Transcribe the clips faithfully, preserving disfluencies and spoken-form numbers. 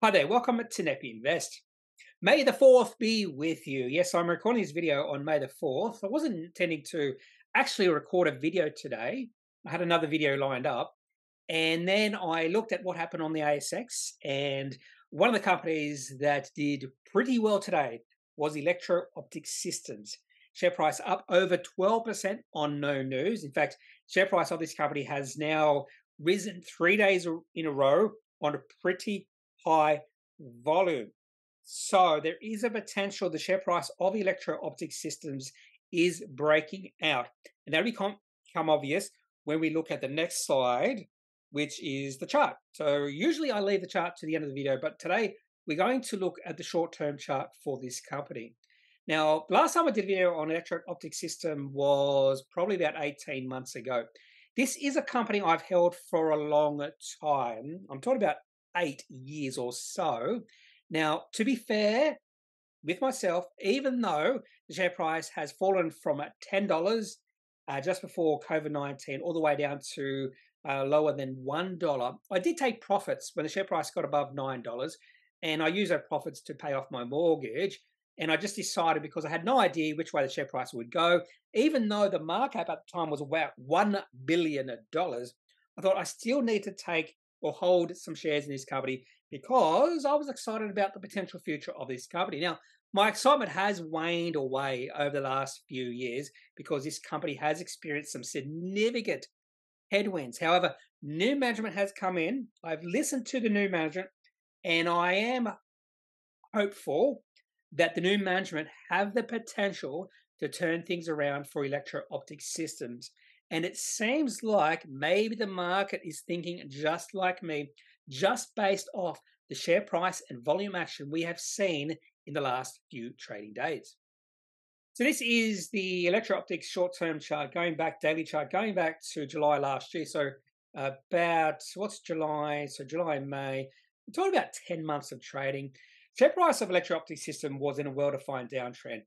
Hi there, welcome to Kneppy Invest. May the fourth be with you. Yes, I'm recording this video on May the fourth. I wasn't intending to actually record a video today. I had another video lined up, and then I looked at what happened on the A S X, and one of the companies that did pretty well today was Electro Optic Systems. Share price up over twelve percent on no news. In fact, share price of this company has now risen three days in a row on a pretty high volume. So there is a potential the share price of Electro Optic Systems is breaking out. And that'll become obvious when we look at the next slide, which is the chart. So usually I leave the chart to the end of the video, but today we're going to look at the short-term chart for this company. Now, last time I did a video on Electro Optic Systems was probably about eighteen months ago. This is a company I've held for a long time. I'm talking about eight years or so. Now, to be fair with myself, even though the share price has fallen from ten dollars uh, just before COVID nineteen all the way down to uh, lower than one dollar, I did take profits when the share price got above nine dollars, and I used those profits to pay off my mortgage. And I just decided, because I had no idea which way the share price would go, even though the market cap at the time was about one billion dollars, I thought I still need to take or hold some shares in this company because I was excited about the potential future of this company. Now, my excitement has waned away over the last few years because this company has experienced some significant headwinds. However, new management has come in. I've listened to the new management, and I am hopeful that the new management have the potential to turn things around for Electro Optic Systems. And it seems like maybe the market is thinking just like me, just based off the share price and volume action we have seen in the last few trading days. So this is the Electro Optics short-term chart, going back, daily chart, going back to July last year. So about, what's July? So July, May, we're talking about ten months of trading. Share price of Electro Optic Systems was in a well-defined downtrend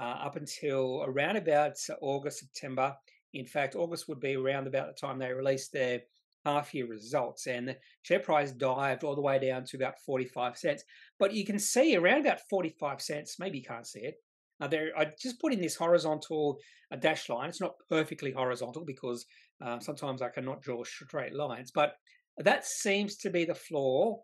uh, up until around about August, September. In fact, August would be around about the time they released their half-year results, and the share price dived all the way down to about forty-five cents. But you can see around about forty-five cents, maybe you can't see it. Now there, I just put in this horizontal uh, dash line. It's not perfectly horizontal because uh, sometimes I cannot draw straight lines, but that seems to be the floor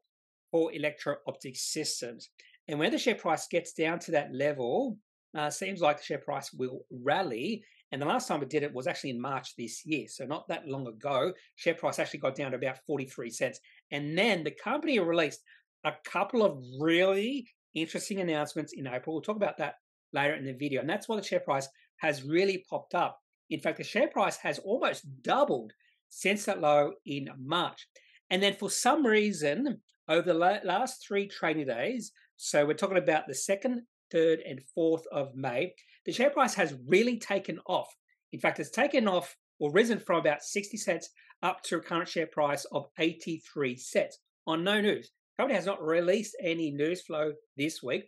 for Electro Optic Systems. And when the share price gets down to that level, uh, seems like the share price will rally. And the last time we did it was actually in March this year, so not that long ago. Share price actually got down to about forty-three cents. And then the company released a couple of really interesting announcements in April. We'll talk about that later in the video. And that's why the share price has really popped up. In fact, the share price has almost doubled since that low in March. And then for some reason, over the last three trading days, so we're talking about the second, third, and fourth of May, the share price has really taken off. In fact, it's taken off or risen from about sixty cents up to a current share price of eighty-three cents on no news. The company has not released any news flow this week.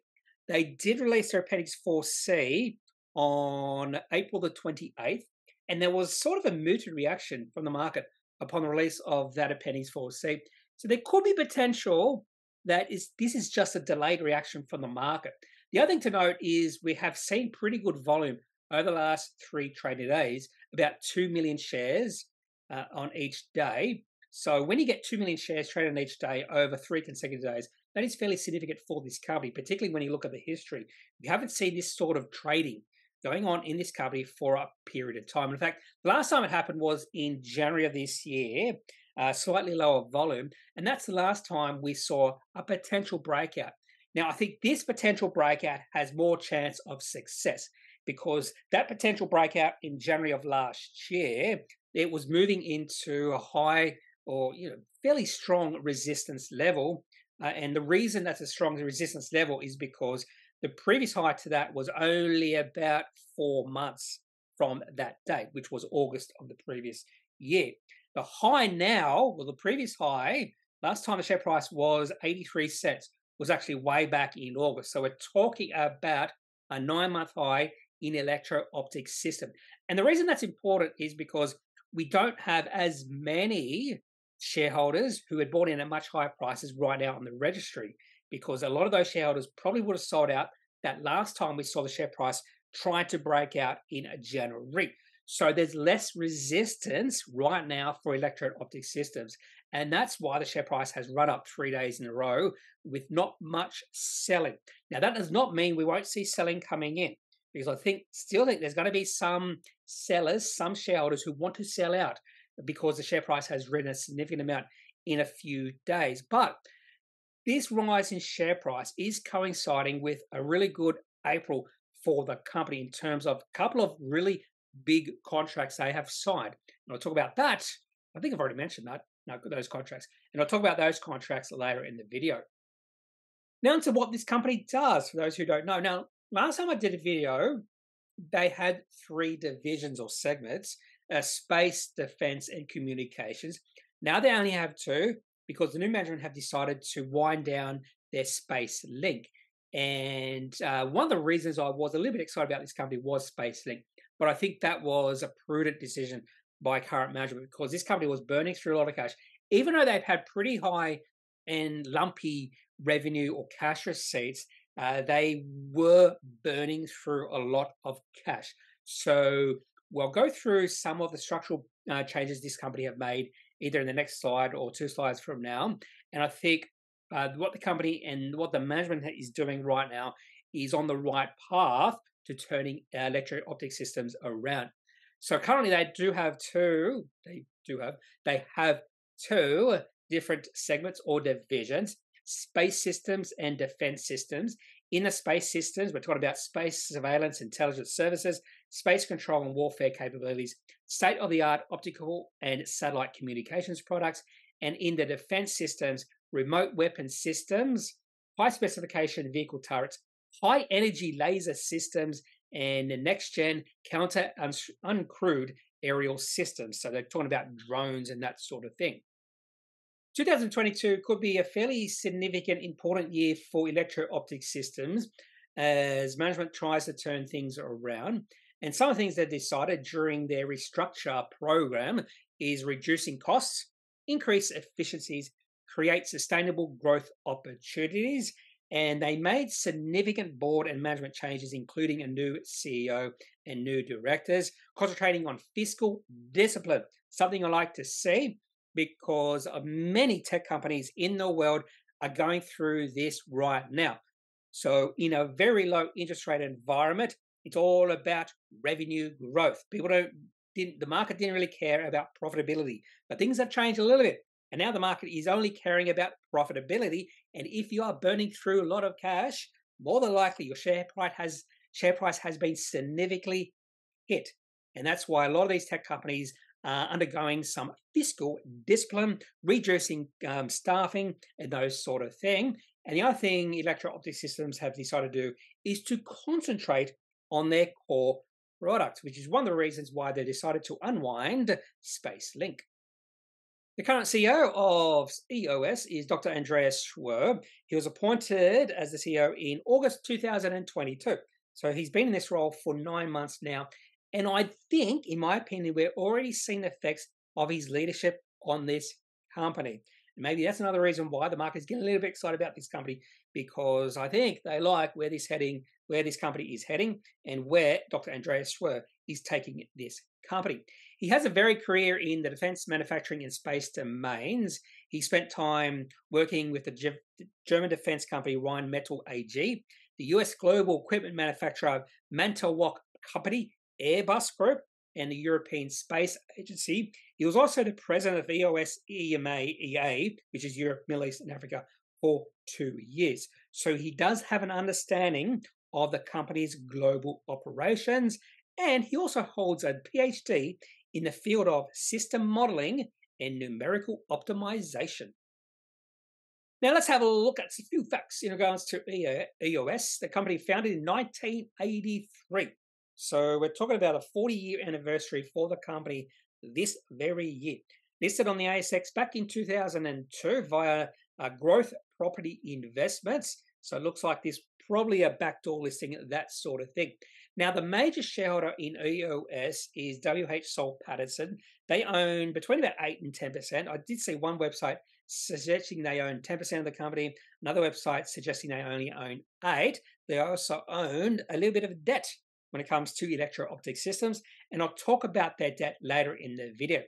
They did release their Appendix four C on April the twenty-eighth, and there was sort of a muted reaction from the market upon the release of that Appendix four C. So there could be potential that is this is just a delayed reaction from the market. The other thing to note is we have seen pretty good volume over the last three trading days, about two million shares uh, on each day. So when you get two million shares traded on each day over three consecutive days, that is fairly significant for this company, particularly when you look at the history. We haven't seen this sort of trading going on in this company for a period of time. In fact, the last time it happened was in January of this year, uh, slightly lower volume. And that's the last time we saw a potential breakout. Now, I think this potential breakout has more chance of success because that potential breakout in January of last year, it was moving into a high or you know fairly strong resistance level. Uh, and the reason that's a strong resistance level is because the previous high to that was only about four months from that date, which was August of the previous year. The high now, well, the previous high, last time the share price was eighty-three cents. Was actually way back in August. So we're talking about a nine-month high in Electro Optic Systems. And the reason that's important is because we don't have as many shareholders who had bought in at much higher prices right now on the registry, because a lot of those shareholders probably would have sold out that last time we saw the share price try to break out in January. So there's less resistance right now for Electro Optic Systems. And that's why the share price has run up three days in a row with not much selling. Now, that does not mean we won't see selling coming in, because I think still think there's going to be some sellers, some shareholders who want to sell out because the share price has risen a significant amount in a few days. But this rise in share price is coinciding with a really good April for the company in terms of a couple of really big contracts they have signed. And I'll talk about that. I think I've already mentioned that, no, those contracts. And I'll talk about those contracts later in the video. Now into what this company does, for those who don't know. Now, last time I did a video, they had three divisions or segments, uh, space, defense, and communications. Now they only have two because the new management have decided to wind down their space link. And uh, one of the reasons I was a little bit excited about this company was SpaceLink. But I think that was a prudent decision by current management, because this company was burning through a lot of cash. Even though they've had pretty high and lumpy revenue or cash receipts, uh, they were burning through a lot of cash. So we'll go through some of the structural uh, changes this company have made either in the next slide or two slides from now. And I think uh, what the company and what the management is doing right now is on the right path to turning Electro Optic Systems around. So currently they do have two, they do have, they have two different segments or divisions, space systems and defense systems. In the space systems, we're talking about space surveillance, intelligence services, space control and warfare capabilities, state-of-the-art optical and satellite communications products. And in the defense systems, remote weapon systems, high-specification vehicle turrets, high-energy laser systems, and the next-gen counter uncrewed aerial systems. So they're talking about drones and that sort of thing. twenty twenty-two could be a fairly significant, important year for Electro Optic Systems as management tries to turn things around. And some of the things they've decided during their restructure program is reducing costs, increase efficiencies, create sustainable growth opportunities. And they made significant board and management changes, including a new C E O and new directors, concentrating on fiscal discipline, something I like to see because many tech companies in the world are going through this right now. So in a very low interest rate environment, it's all about revenue growth. People don't, didn't, the market didn't really care about profitability, but things have changed a little bit. And now the market is only caring about profitability. And if you are burning through a lot of cash, more than likely your share price has share price has been significantly hit. And that's why a lot of these tech companies are undergoing some fiscal discipline, reducing um, staffing and those sort of thing. And the other thing Electro Optic Systems have decided to do is to concentrate on their core products, which is one of the reasons why they decided to unwind SpaceLink. The current C E O of E O S is Doctor Andreas Schwerb. He was appointed as the C E O in August two thousand twenty-two. So he's been in this role for nine months now. And I think, in my opinion, we're already seeing the effects of his leadership on this company. And maybe that's another reason why the market is getting a little bit excited about this company, because I think they like where this heading, where this company is heading and where Doctor Andreas Schwerb is taking this company. He has a varied career in the defense, manufacturing, and space domains. He spent time working with the German defense company Rheinmetall A G, the U S global equipment manufacturer Manitowoc Company, Airbus Group, and the European Space Agency. He was also the president of E O S EMEA, which is Europe, Middle East, and Africa, for two years. So he does have an understanding of the company's global operations, and he also holds a PhD in the field of system modeling and numerical optimization. Now let's have a look at a few facts in regards to E O S, the company founded in nineteen eighty-three. So we're talking about a forty-year anniversary for the company this very year. Listed on the A S X back in two thousand two via uh, growth property investments. So it looks like this probably a backdoor listing, that sort of thing. Now, the major shareholder in E O S is W H Soul Pattinson. They own between about eight and ten percent. I did see one website suggesting they own ten percent of the company, another website suggesting they only own eight. They also own a little bit of debt when it comes to Electro Optic Systems, and I'll talk about their debt later in the video.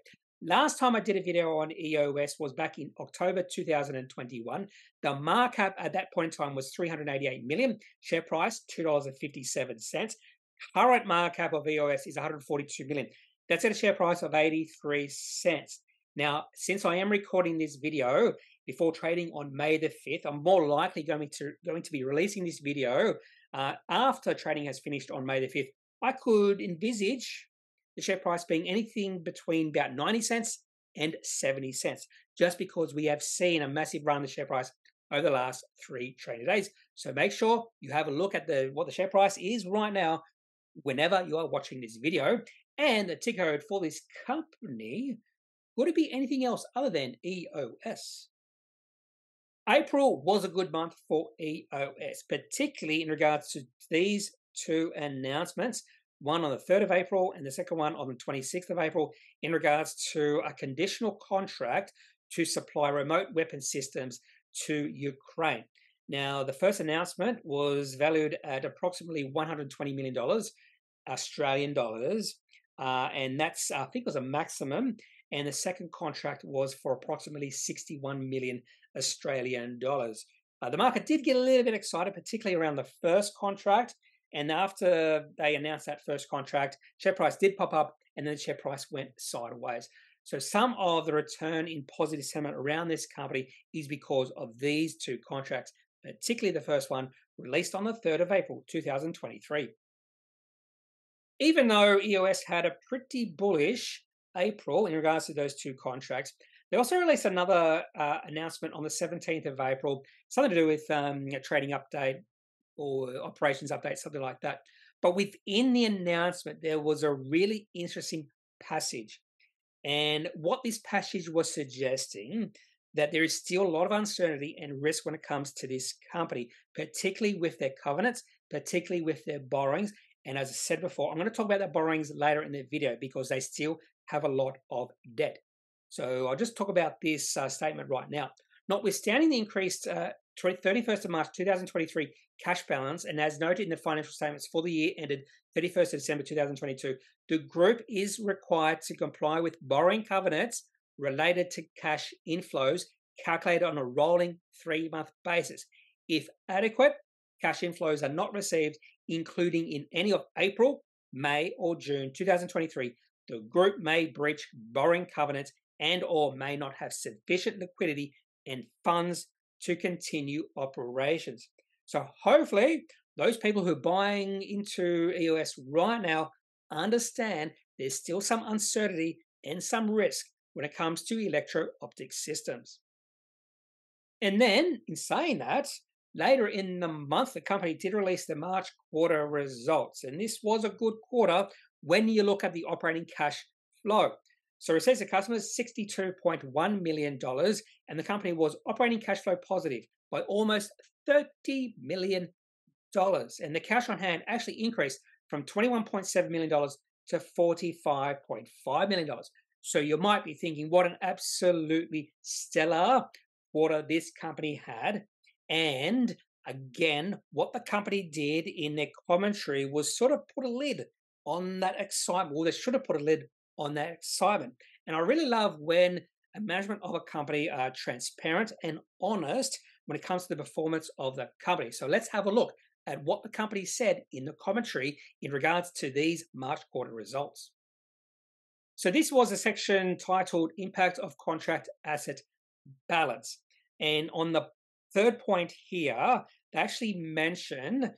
Last time I did a video on E O S was back in October two thousand twenty-one. The markup at that point in time was three hundred eighty-eight million dollars, share price two dollars and fifty-seven cents. Current markup of E O S is one hundred forty-two million dollars. That's at a share price of eighty-three cents. Now, since I am recording this video before trading on May the fifth, I'm more likely going to, going to be releasing this video uh, after trading has finished on May the fifth. I could envisage the share price being anything between about ninety cents and seventy cents, just because we have seen a massive run in the share price over the last three trading days. So make sure you have a look at the what the share price is right now whenever you are watching this video. And the ticker code for this company, would it be anything else other than E O S? April was a good month for E O S, particularly in regards to these two announcements, one on the third of April and the second one on the twenty-sixth of April, in regards to a conditional contract to supply remote weapon systems to Ukraine. Now, the first announcement was valued at approximately one hundred twenty million dollars Australian dollars, uh, and that's, I think, was a maximum. And the second contract was for approximately sixty-one million Australian dollars. Uh, the market did get a little bit excited, particularly around the first contract. And after they announced that first contract, share price did pop up, and then the share price went sideways. So some of the return in positive sentiment around this company is because of these two contracts, particularly the first one, released on the third of April two thousand twenty-three. Even though E O S had a pretty bullish April in regards to those two contracts, they also released another uh, announcement on the seventeenth of April, something to do with um, a trading update or operations update, something like that. But within the announcement, there was a really interesting passage. And what this passage was suggesting, that there is still a lot of uncertainty and risk when it comes to this company, particularly with their covenants, particularly with their borrowings. And as I said before, I'm going to talk about their borrowings later in the video because they still have a lot of debt. So I'll just talk about this uh, statement right now. Notwithstanding the increased uh, thirty-first of March two thousand twenty-three cash balance, and as noted in the financial statements for the year ended thirty-first of December two thousand twenty-two, the group is required to comply with borrowing covenants related to cash inflows calculated on a rolling three-month basis. If adequate, cash inflows are not received, including in any of April, May, or June two thousand twenty-three, the group may breach borrowing covenants and or may not have sufficient liquidity and funds to continue operations. So hopefully those people who are buying into E O S right now understand there's still some uncertainty and some risk when it comes to Electro Optic Systems. And then, in saying that, later in the month, the company did release the March quarter results. And this was a good quarter when you look at the operating cash flow. So it says the customers sixty-two point one million dollars, and the company was operating cash flow positive by almost thirty million dollars. And the cash on hand actually increased from twenty-one point seven million dollars to forty-five point five million dollars. So you might be thinking, what an absolutely stellar quarter this company had. And again, what the company did in their commentary was sort of put a lid on that excitement. Well, they should have put a lid on that excitement. And I really love when a management of a company are transparent and honest when it comes to the performance of the company. So let's have a look at what the company said in the commentary in regards to these March quarter results. So this was a section titled Impact of Contract Asset Balance. And on the third point here, they actually mention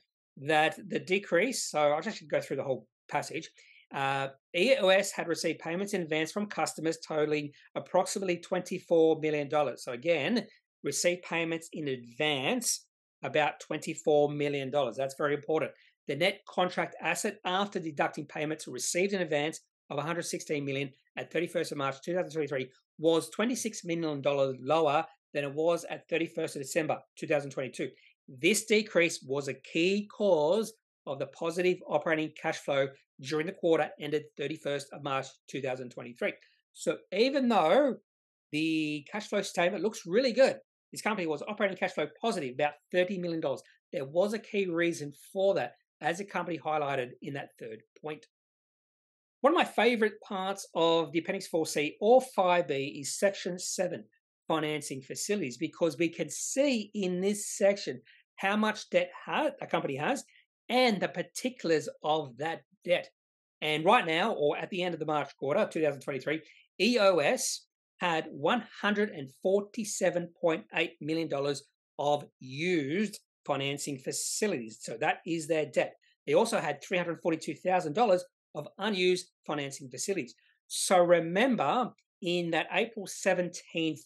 that the decrease, so I'll just go through the whole passage. Uh, E O S had received payments in advance from customers totaling approximately twenty-four million dollars. So again, received payments in advance, about twenty-four million dollars. That's very important. The net contract asset after deducting payments received in advance of one hundred sixteen million dollars at thirty-first of March two thousand twenty-three was twenty-six million dollars lower than it was at thirty-first of December two thousand twenty-two. This decrease was a key cause of the positive operating cash flow during the quarter ended thirty-first of March two thousand twenty-three. So even though the cash flow statement looks really good, this company was operating cash flow positive, about thirty million dollars. There was a key reason for that, as the company highlighted in that third point. One of my favorite parts of the Appendix four C or five B is Section seven, Financing Facilities, because we can see in this section how much debt a company has and the particulars of that debt. And right now, or at the end of the March quarter, two thousand twenty-three, E O S had one hundred forty-seven point eight million dollars of used financing facilities. So that is their debt. They also had three hundred forty-two thousand dollars of unused financing facilities. So remember, in that April seventeenth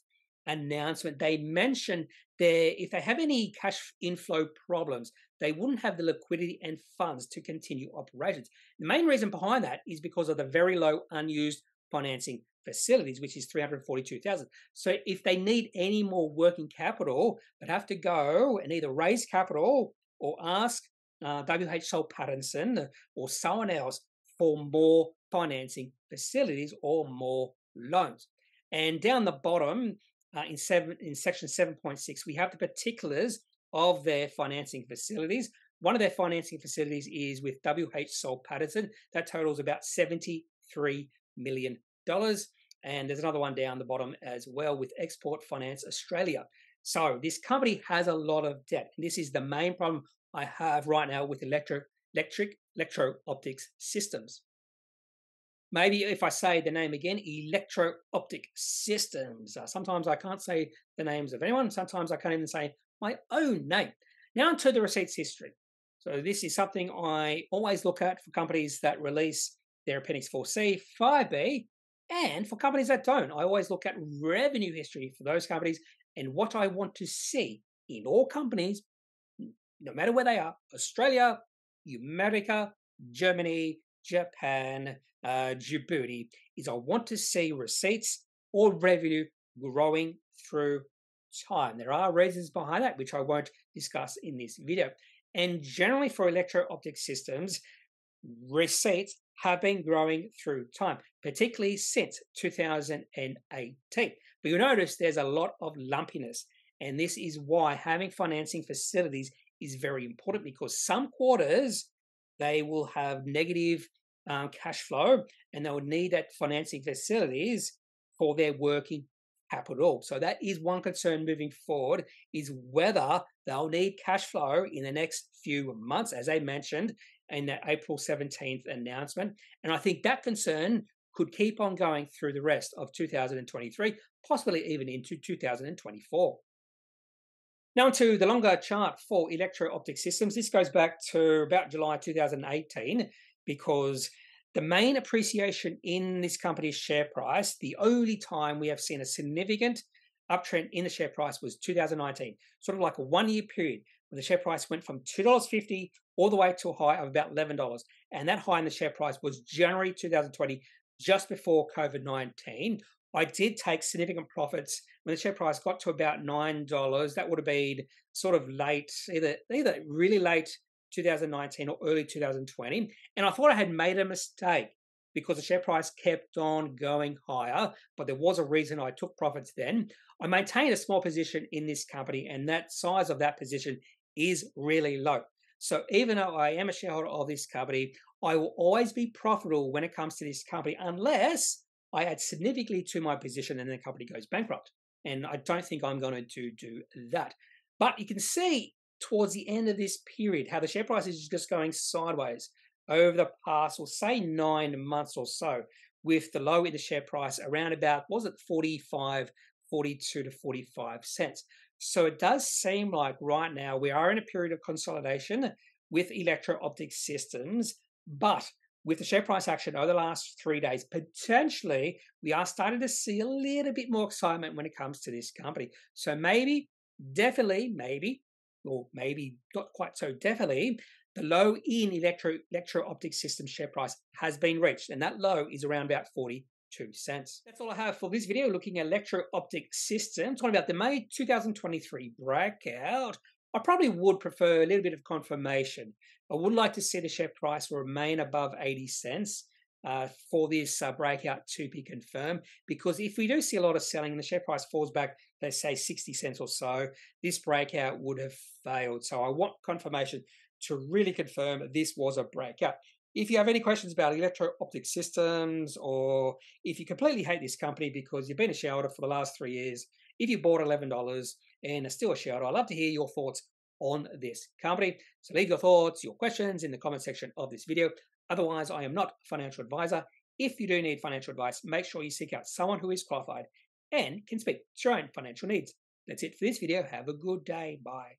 announcement, they mentioned there if they have any cash inflow problems, they wouldn't have the liquidity and funds to continue operations. The main reason behind that is because of the very low unused financing facilities, which is three hundred forty-two thousand dollars. So if they need any more working capital, they'd have to go and either raise capital or ask uh, W H Soul Pattinson or someone else for more financing facilities or more loans. And down the bottom, uh, in, seven, in section seven point six, we have the particulars of their financing facilities. One of their financing facilities is with W H Soul Pattinson. That totals about seventy-three million dollars. And there's another one down the bottom as well with Export Finance Australia. So this company has a lot of debt. And this is the main problem I have right now with Electro Electric Electro Optic Systems. Maybe if I say the name again, Electro Optic Systems. Uh, sometimes I can't say the names of anyone. Sometimes I can't even say my own name. Now into the receipts history. So this is something I always look at for companies that release their Appendix four C, five B, and for companies that don't. I always look at revenue history for those companies and what I want to see in all companies, no matter where they are, Australia, America, Germany, Japan, uh, Djibouti, is I want to see receipts or revenue growing through time. There are reasons behind that, which I won't discuss in this video. And generally for Electro Optic Systems, receipts have been growing through time, particularly since two thousand eighteen. But you'll notice there's a lot of lumpiness, and this is why having financing facilities is very important, because some quarters they will have negative um, cash flow and they will need that financing facilities for their working capital. So that is one concern moving forward, is whether they'll need cash flow in the next few months, as they mentioned in that April seventeenth announcement. And I think that concern could keep on going through the rest of two thousand twenty-three, possibly even into two thousand twenty-four. Now to the longer chart for Electro Optic Systems. This goes back to about July two thousand eighteen, because the main appreciation in this company's share price, the only time we have seen a significant uptrend in the share price, was two thousand nineteen, sort of like a one-year period when the share price went from two dollars fifty all the way to a high of about eleven dollars. And that high in the share price was January two thousand twenty, just before COVID nineteen. I did take significant profits when the share price got to about nine dollars. That would have been sort of late, either, either really late two thousand nineteen or early two thousand twenty. And I thought I had made a mistake because the share price kept on going higher, but there was a reason I took profits then. I maintained a small position in this company, and that size of that position is really low. So even though I am a shareholder of this company, I will always be profitable when it comes to this company, unless I add significantly to my position and the company goes bankrupt. And I don't think I'm going to do that. But you can see towards the end of this period how the share price is just going sideways over the past, or say, nine months or so, with the low in the share price around about, was it forty-five, forty-two to forty-five cents. So it does seem like right now we are in a period of consolidation with Electro Optic Systems, but with the share price action over the last three days, potentially we are starting to see a little bit more excitement when it comes to this company. So maybe, definitely, maybe, or maybe not quite so definitely, the low in Electro, Electro Optic Systems share price has been reached, and that low is around about forty-two cents. That's all I have for this video, looking at Electro Optic Systems, talking about the May two thousand twenty-three breakout. I probably would prefer a little bit of confirmation. I would like to see the share price remain above eighty cents uh, for this uh, breakout to be confirmed, because if we do see a lot of selling and the share price falls back, let's say sixty cents or so, this breakout would have failed. So I want confirmation to really confirm that this was a breakout. If you have any questions about Electro Optic Systems, or if you completely hate this company because you've been a shareholder for the last three years, if you bought eleven dollars and are still a shareholder, I'd love to hear your thoughts on this company. So leave your thoughts, your questions in the comment section of this video. Otherwise, I am not a financial advisor. If you do need financial advice, make sure you seek out someone who is qualified and can speak to your own financial needs. That's it for this video. Have a good day. Bye.